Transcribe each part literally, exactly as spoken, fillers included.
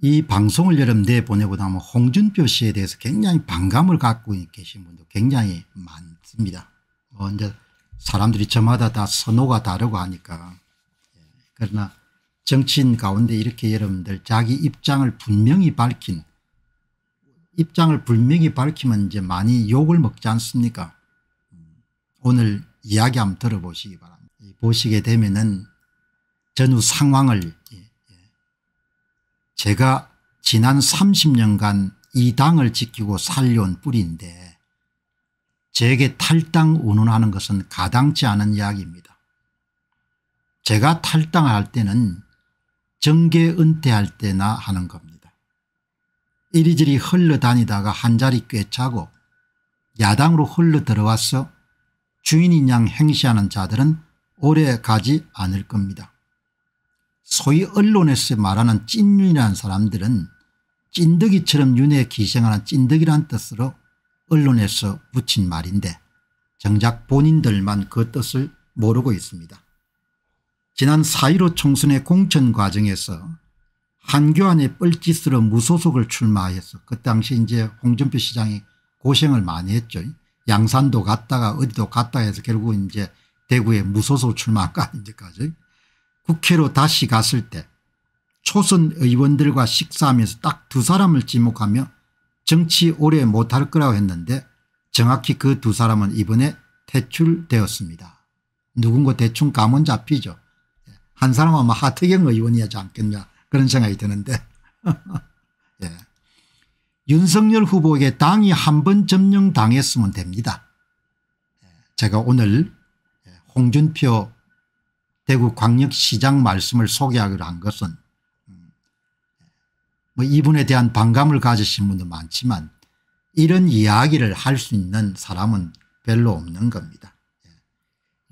이 방송을 여러분 내보내고 나면 홍준표 씨에 대해서 굉장히 반감을 갖고 계신 분도 굉장히 많습니다. 뭐 이제 사람들이 저마다 다 선호가 다르고 하니까. 그러나 정치인 가운데 이렇게 여러분들 자기 입장을 분명히 밝힌, 입장을 분명히 밝히면 이제 많이 욕을 먹지 않습니까? 오늘 이야기 한번 들어보시기 바랍니다. 보시게 되면은 전후 상황을, 제가 지난 삼십 년간 이 당을 지키고 살려온 뿌리인데 제게 탈당 운운하는 것은 가당치 않은 이야기입니다. 제가 탈당을 할 때는 정계 은퇴할 때나 하는 겁니다. 이리저리 흘러다니다가 한자리 꿰차고 야당으로 흘러들어와서 주인인 양 행시하는 자들은 오래 가지 않을 겁니다. 소위 언론에서 말하는 찐윤이라는 사람들은 찐득이처럼 윤회에 기생하는 찐득이란 뜻으로 언론에서 붙인 말인데 정작 본인들만 그 뜻을 모르고 있습니다. 지난 사 일오 총선의 공천 과정에서 한교안의 뻘짓으로 무소속을 출마해서 그 당시 이제 홍준표 시장이 고생을 많이 했죠. 양산도 갔다가 어디도 갔다 해서 결국 이제 대구에 무소속 출마가 이제까지. 국회로 다시 갔을 때 초선 의원들과 식사하면서 딱 두 사람을 지목하며 정치 오래 못할 거라고 했는데 정확히 그 두 사람은 이번에 퇴출되었습니다. 누군가 대충 감은 잡히죠. 한 사람은 아마 하태경 의원이지 않겠냐 그런 생각이 드는데 예. 윤석열 후보에게 당이 한 번 점령당했으면 됩니다. 제가 오늘 홍준표 대구광역시장 말씀을 소개하기로 한 것은 뭐 이분에 대한 반감을 가지신 분도 많지만 이런 이야기를 할 수 있는 사람은 별로 없는 겁니다.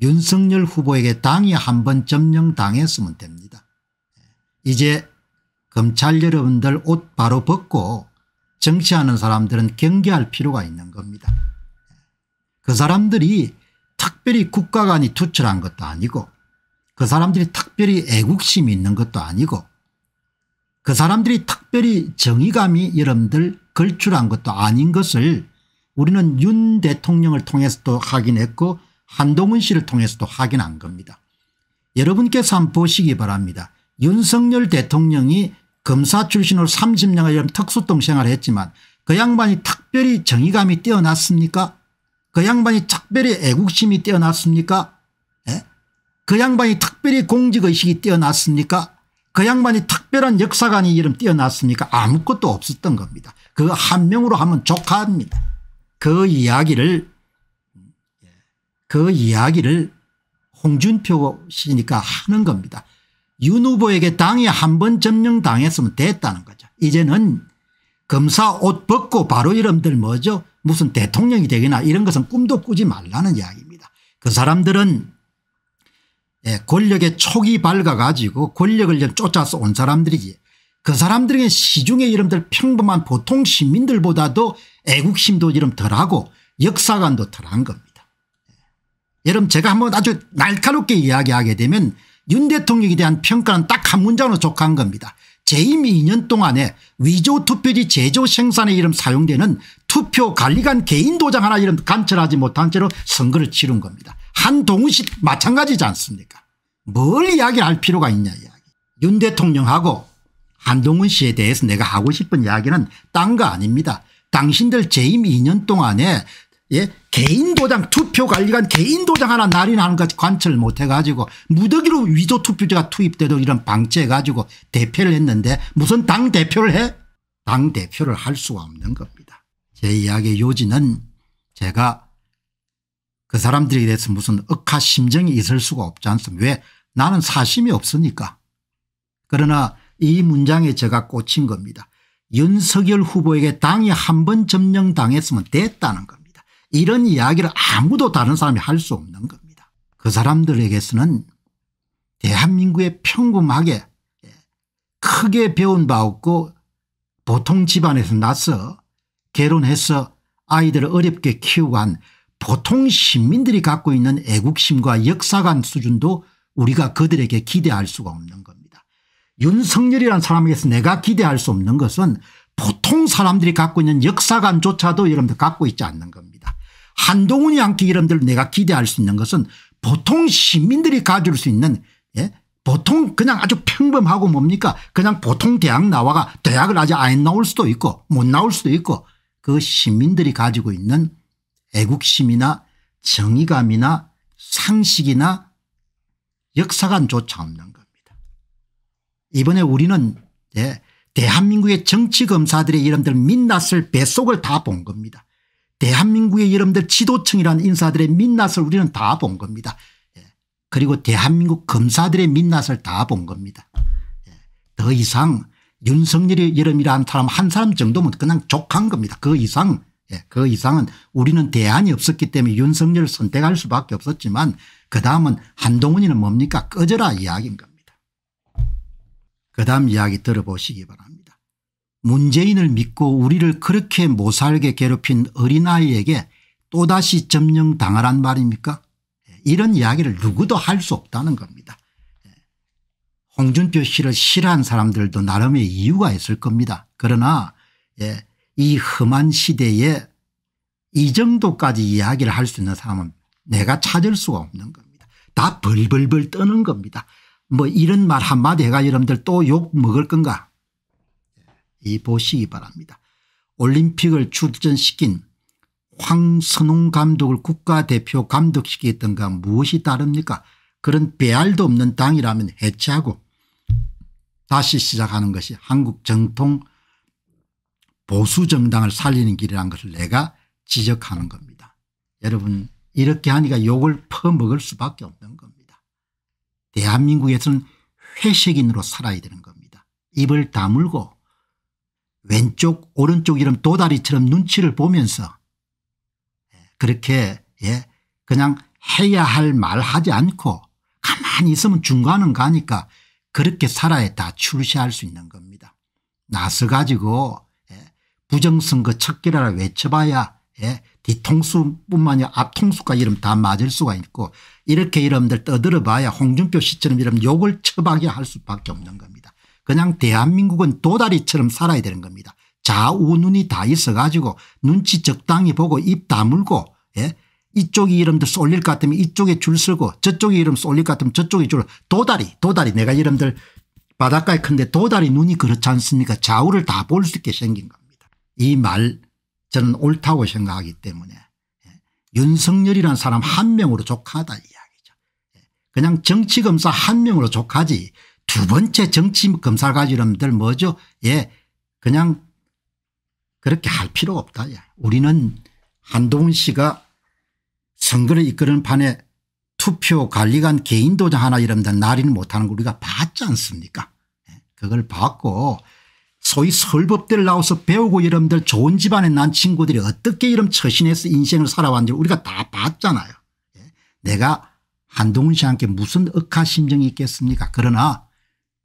윤석열 후보에게 당이 한 번 점령당했으면 됩니다. 이제 검찰 여러분들 옷 바로 벗고 정치하는 사람들은 경계할 필요가 있는 겁니다. 그 사람들이 특별히 국가간이 투철한 것도 아니고 그 사람들이 특별히 애국심이 있는 것도 아니고 그 사람들이 특별히 정의감이 여러분들 걸출한 것도 아닌 것을 우리는 윤 대통령을 통해서도 확인했고 한동훈 씨를 통해서도 확인한 겁니다. 여러분께서 한번 보시기 바랍니다. 윤석열 대통령이 검사 출신으로 삼십 년간 특수통 생활을 했지만 그 양반이 특별히 정의감이 뛰어났습니까? 그 양반이 특별히 애국심이 뛰어났습니까? 그 양반이 특별히 공직의식이 뛰어났습니까? 그 양반이 특별한 역사관이 이름 뛰어났습니까? 아무것도 없었던 겁니다. 그 한 명으로 하면 족합니다. 그 이야기를 그 이야기를 홍준표 씨니까 하는 겁니다. 윤 후보에게 당이 한 번 점령당했으면 됐다는 거죠. 이제는 검사 옷 벗고 바로 이름들 뭐죠? 무슨 대통령이 되거나 이런 것은 꿈도 꾸지 말라는 이야기입니다. 그 사람들은 예, 권력의 촉이 밝아가지고 권력을 쫓아서 온 사람들이지 그 사람들에게 시중의 이름들 평범한 보통 시민들보다도 애국심도 이름 덜하고 역사관도 덜한 겁니다. 예. 여러분 제가 한번 아주 날카롭게 이야기하게 되면 윤 대통령에 대한 평가는 딱 한 문장으로 족한 겁니다. 재임 이 년 동안에 위조 투표지 제조 생산에 이름 사용되는 투표 관리관 개인 도장 하나 이름 간철하지 못한 채로 선거를 치른 겁니다. 한동훈 씨 마찬가지지 않습니까? 뭘 이야기할 필요가 있냐 이야기. 윤 대통령하고 한동훈 씨에 대해서 내가 하고 싶은 이야기는 딴 거 아닙니다. 당신들 재임 이 년 동안에 예? 개인 도장 투표 관리관 개인 도장 하나 날인하는 것 관철 못해가지고 무더기로 위조 투표제가 투입되도록 이런 방치해가지고 대표를 했는데 무슨 당 대표를 해? 당 대표를 할 수가 없는 겁니다. 제 이야기의 요지는 제가 그 사람들에 대해서 무슨 억하 심정이 있을 수가 없지 않습니까? 왜? 나는 사심이 없으니까. 그러나 이 문장에 제가 꽂힌 겁니다. 윤석열 후보에게 당이 한 번 점령당했으면 됐다는 겁니다. 이런 이야기를 아무도 다른 사람이 할 수 없는 겁니다. 그 사람들에게서는 대한민국의 평범하게 크게 배운 바 없고 보통 집안에서 나서 결혼해서 아이들을 어렵게 키우고 한 보통 시민들이 갖고 있는 애국심과 역사관 수준도 우리가 그들에게 기대할 수가 없는 겁니다. 윤석열이라는 사람에게서 내가 기대할 수 없는 것은 보통 사람들이 갖고 있는 역사관조차도 여러분들 갖고 있지 않는 겁니다. 한동훈이 함께 여러분들 내가 기대할 수 있는 것은 보통 시민들이 가질 수 있는, 예? 보통 그냥 아주 평범하고 뭡니까? 그냥 보통 대학 나와가 대학을 아직 안 나올 수도 있고 못 나올 수도 있고 그 시민들이 가지고 있는 애국심이나 정의감이나 상식이나 역사관조차 없는 겁니다. 이번에 우리는 예, 대한민국의 정치검사들의 이름들 민낯을 뱃속을 다 본 겁니다. 대한민국의 이름들 지도층이라는 인사들의 민낯을 우리는 다 본 겁니다. 예, 그리고 대한민국 검사들의 민낯을 다 본 겁니다. 예, 더 이상 윤석열의 이름이라는 사람 한 사람 정도면 그냥 족한 겁니다. 그 이상 예, 그 이상은 우리는 대안이 없었기 때문에 윤석열을 선택할 수밖에 없었지만 그 다음은 한동훈이는 뭡니까? 꺼져라 이야기인 겁니다. 그 다음 이야기 들어보시기 바랍니다. 문재인을 믿고 우리를 그렇게 못살게 괴롭힌 어린아이에게 또다시 점령당하란 말입니까? 이런 이야기를 누구도 할 수 없다는 겁니다. 홍준표 씨를 싫어한 사람들도 나름의 이유가 있을 겁니다. 그러나 이 험한 시대에 이 정도까지 이야기를 할 수 있는 사람은 내가 찾을 수가 없는 겁니다. 다 벌벌벌 떠는 겁니다. 뭐 이런 말 한마디 해가 여러분들 또 욕 먹을 건가? 이 보시기 바랍니다. 올림픽을 출전시킨 황선홍 감독을 국가대표 감독시키던 가 무엇이 다릅니까? 그런 배알도 없는 당이라면 해체하고 다시 시작하는 것이 한국 정통 보수 정당을 살리는 길이라는 것을 내가 지적하는 겁니다. 여러분 이렇게 하니까 욕을 퍼먹을 수밖에 없는 겁니다. 대한민국에서는 회색인으로 살아야 되는 겁니다. 입을 다물고 왼쪽 오른쪽 이런 도다리처럼 눈치를 보면서 그렇게 예 그냥 해야 할 말 하지 않고 가만히 있으면 중간은 가니까 그렇게 살아야 다 출시할 수 있는 겁니다. 나서 가지고 예 부정선거 척결하라 외쳐봐야 예 뒤통수뿐만이 앞통수까지 이러면 다 맞을 수가 있고 이렇게 여러분들 떠들어봐야 홍준표 씨처럼 이러면 욕을 처박이 할 수밖에 없는 겁니다. 그냥 대한민국은 도다리처럼 살아야 되는 겁니다. 좌우 눈이 다 있어가지고 눈치 적당히 보고 입 다물고 예? 이쪽이 여러분들 쏠릴 것 같으면 이쪽에 줄 서고 저쪽이 여러분 쏠릴 것 같으면 저쪽에 줄 도다리 도다리 내가 여러분들 바닷가에 큰데 도다리 눈이 그렇지 않습니까? 좌우를 다 볼 수 있게 생긴 겁니다. 이 말 저는 옳다고 생각하기 때문에 윤석열이라는 사람 한 명으로 족하다 이야기죠. 그냥 정치검사 한 명으로 족하지 두 번째 정치검사를 가지려면들 뭐죠? 예, 그냥 그렇게 할 필요가 없다. 예. 우리는 한동훈 씨가 선거를 이끄는 판에 투표 관리관 개인 도장 하나 이러면 날인 못하는 걸 우리가 봤지 않습니까? 예. 그걸 봤고 소위 서울법대를 나와서 배우고 여러분들 좋은 집안에 난 친구들이 어떻게 이런 처신해서 인생을 살아왔는지 우리가 다 봤잖아요. 내가 한동훈 씨한테 무슨 억하심정이 있겠습니까? 그러나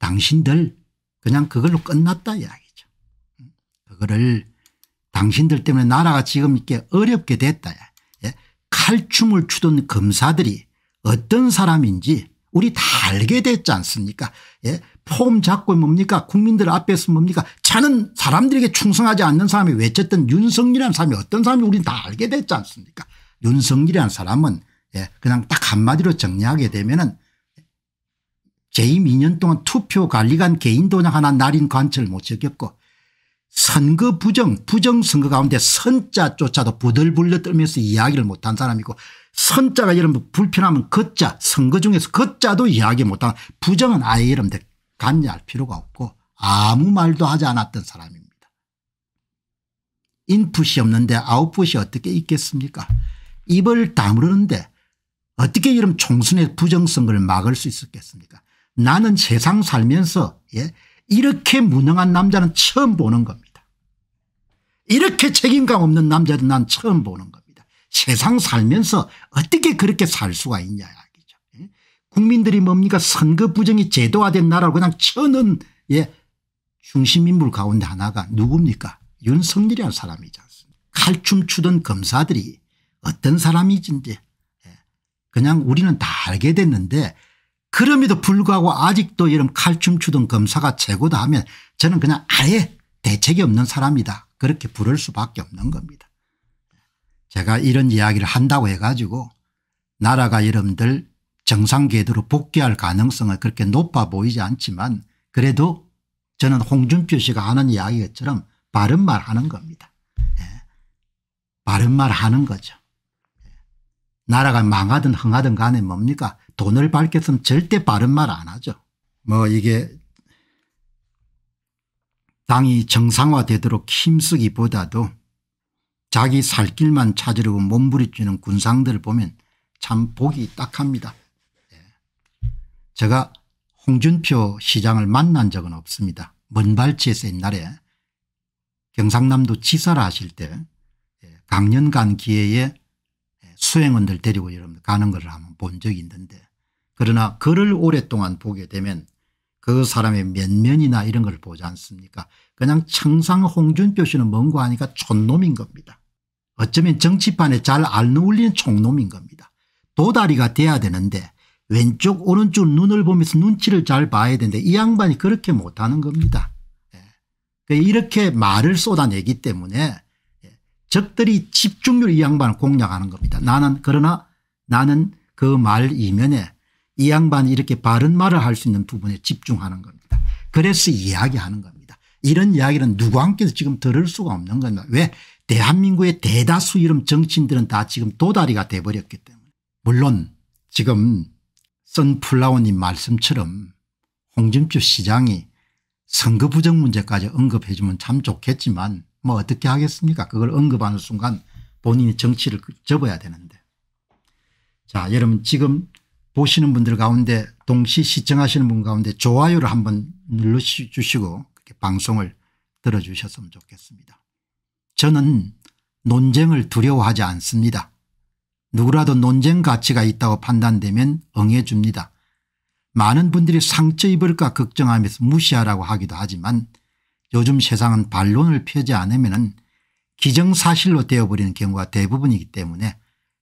당신들 그냥 그걸로 끝났다 이야기죠. 그거를 당신들 때문에 나라가 지금 이렇게 어렵게 됐다. 칼춤을 추던 검사들이 어떤 사람인지 우리 다 알게 됐지 않습니까? 예? 폼 잡고 뭡니까? 국민들 앞에서 뭡니까? 저는 사람들에게 충성하지 않는 사람이 외쳤던 윤석열이라는 사람이 어떤 사람이 우리는 다 알게 됐지 않습니까? 윤석열이라는 사람은 예, 그냥 딱 한마디로 정리하게 되면은 재임 이 년 동안 투표 관리관 개인 도장 하나 날인 관철을 못 지켰고 선거 부정, 부정 선거 가운데 선자조차도 부들부들 떨면서 이야기를 못한 사람이고 선자가 여러분 불편하면 거자 선거 중에서 거자도 이야기 못하고 부정은 아예 여러분들 간략할 필요가 없고 아무 말도 하지 않았던 사람입니다. 인풋이 없는데 아웃풋이 어떻게 있겠습니까? 입을 다물었는데 어떻게 이런 총선의 부정선거를 막을 수 있었겠습니까? 나는 세상 살면서 예, 이렇게 무능한 남자는 처음 보는 겁니다. 이렇게 책임감 없는 남자는 난 처음 보는 겁니다. 세상 살면서 어떻게 그렇게 살 수가 있냐 이야기죠. 국민들이 뭡니까 선거 부정이 제도화된 나라로 그냥 쳐는 예 중심인물 가운데 하나가 누굽니까? 윤석열이라는 사람이지 않습니까? 칼춤 추던 검사들이 어떤 사람이든지 그냥 우리는 다 알게 됐는데 그럼에도 불구하고 아직도 이런 칼춤 추던 검사가 최고다 하면 저는 그냥 아예 대책이 없는 사람이다 그렇게 부를 수밖에 없는 겁니다. 제가 이런 이야기를 한다고 해가지고 나라가 여러분들 정상 궤도로 복귀할 가능성은 그렇게 높아 보이지 않지만 그래도 저는 홍준표 씨가 하는 이야기처럼 바른 말 하는 겁니다. 예. 바른 말 하는 거죠. 예. 나라가 망하든 흥하든 간에 뭡니까 돈을 밝혔으면 절대 바른 말 안 하죠. 뭐 이게 당이 정상화되도록 힘쓰기보다도 자기 살 길만 찾으려고 몸부림치는 군상들을 보면 참 보기 딱합니다. 예. 제가 홍준표 시장을 만난 적은 없습니다. 먼발치에서 옛날에 경상남도 지사를 하실 때 강연 간 기회에 수행원들 데리고 여러분 가는 걸 한번 본 적이 있는데 그러나 그를 오랫동안 보게 되면 그 사람의 면면이나 이런 걸 보지 않습니까? 그냥 청상 홍준표 씨는 뭔고 하니까 촌놈인 겁니다. 어쩌면 정치판에 잘 안 어울리는 촌놈인 겁니다. 도다리가 돼야 되는데 왼쪽 오른쪽 눈을 보면서 눈치를 잘 봐야 되는데 이 양반이 그렇게 못하는 겁니다. 이렇게 말을 쏟아내기 때문에 적들이 집중률 이 양반을 공략하는 겁니다. 나는 그러나 나는 그 말 이면에 이 양반이 이렇게 바른 말을 할 수 있는 부분에 집중하는 겁니다. 그래서 이야기하는 겁니다. 이런 이야기는 누구한테도 지금 들을 수가 없는 겁니다. 왜? 대한민국의 대다수 이런 정치인들은 다 지금 도다리가 돼버렸기 때문에. 물론 지금 선플라오님 말씀처럼 홍준표 시장이 선거 부정 문제까지 언급해 주면 참 좋겠지만 뭐 어떻게 하겠습니까? 그걸 언급하는 순간 본인이 정치를 접어야 되는데. 자, 여러분 지금 보시는 분들 가운데 동시 시청하시는 분 가운데 좋아요를 한번 눌러주시고 방송을 들어주셨으면 좋겠습니다. 저는 논쟁을 두려워하지 않습니다. 누구라도 논쟁 가치가 있다고 판단되면 응해줍니다. 많은 분들이 상처 입을까 걱정하면서 무시하라고 하기도 하지만 요즘 세상은 반론을 펴지 않으면 기정사실로 되어버리는 경우가 대부분이기 때문에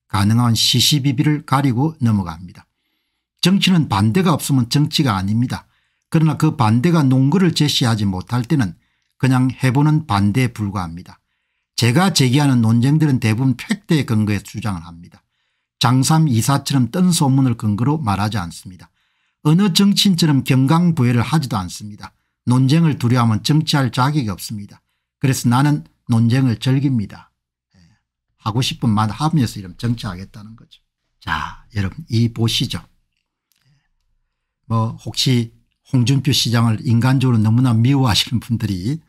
가능한 시시비비를 가리고 넘어갑니다. 정치는 반대가 없으면 정치가 아닙니다. 그러나 그 반대가 논거를 제시하지 못할 때는 그냥 해보는 반대에 불과합니다. 제가 제기하는 논쟁들은 대부분 팩트에 근거해 주장을 합니다. 장삼 이사처럼 뜬 소문을 근거로 말하지 않습니다. 어느 정치인처럼 경강부회를 하지도 않습니다. 논쟁을 두려워하면 정치할 자격이 없습니다. 그래서 나는 논쟁을 즐깁니다. 예. 하고 싶은 말 하면서 이러면 정치하겠다는 거죠. 자, 여러분 이 보시죠. 뭐 혹시 홍준표 시장을 인간적으로 너무나 미워하시는 분들이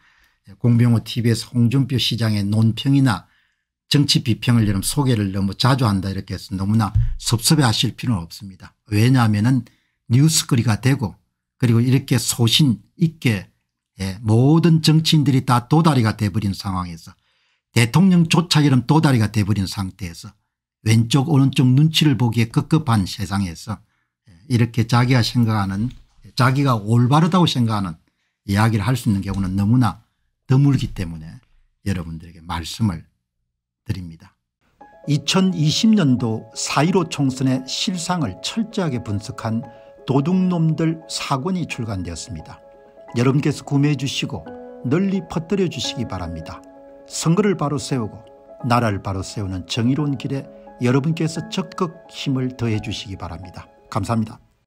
공병호 티비에서 홍준표 시장의 논평이나 정치 비평을 여러분 소개를 너무 자주 한다 이렇게 해서 너무나 섭섭해하실 필요는 없습니다. 왜냐하면은 뉴스거리가 되고 그리고 이렇게 소신 있게 예, 모든 정치인들이 다 도다리가 돼버린 상황에서 대통령조차 이런 도다리가 돼버린 상태에서 왼쪽 오른쪽 눈치를 보기에 급급한 세상에서 예, 이렇게 자기가 생각하는 자기가 올바르다고 생각하는 이야기를 할 수 있는 경우는 너무나 드물기 때문에 여러분들에게 말씀을 드립니다. 이천이십 년도 사 일오 총선의 실상을 철저하게 분석한 도둑놈들 사 권이 출간되었습니다. 여러분께서 구매해 주시고 널리 퍼뜨려 주시기 바랍니다. 선거를 바로 세우고 나라를 바로 세우는 정의로운 길에 여러분께서 적극 힘을 더해 주시기 바랍니다. 감사합니다.